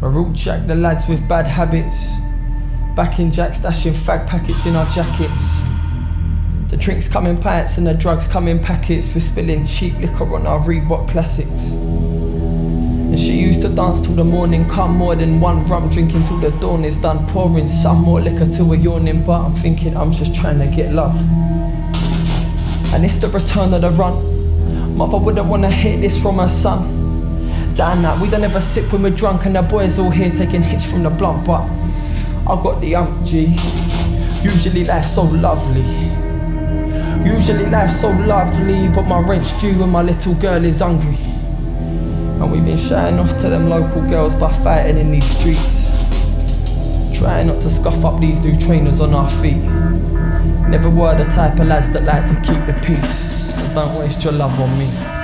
Maroon Jack the lads with bad habits, backing Jacks, dashing fag packets in our jackets. The drinks come in pints and the drugs come in packets. We're spilling cheap liquor on our Reebok classics. And she used to dance till the morning come, more than one rum, drinking till the dawn is done, pouring some more liquor till we're yawning. But I'm thinking I'm just trying to get love. And it's the return of the run. Mother wouldn't wanna hear this from her son. Damn that, we don't ever sip when we're drunk, and the boys all here taking hits from the blunt. But I got the ump, G. Usually life's so lovely. Usually life's so lovely, but my rent's due and my little girl is hungry. And we've been shouting off to them local girls by fighting in these streets, trying not to scuff up these new trainers on our feet. Never were the type of lads that like to keep the peace, so don't waste your love on me.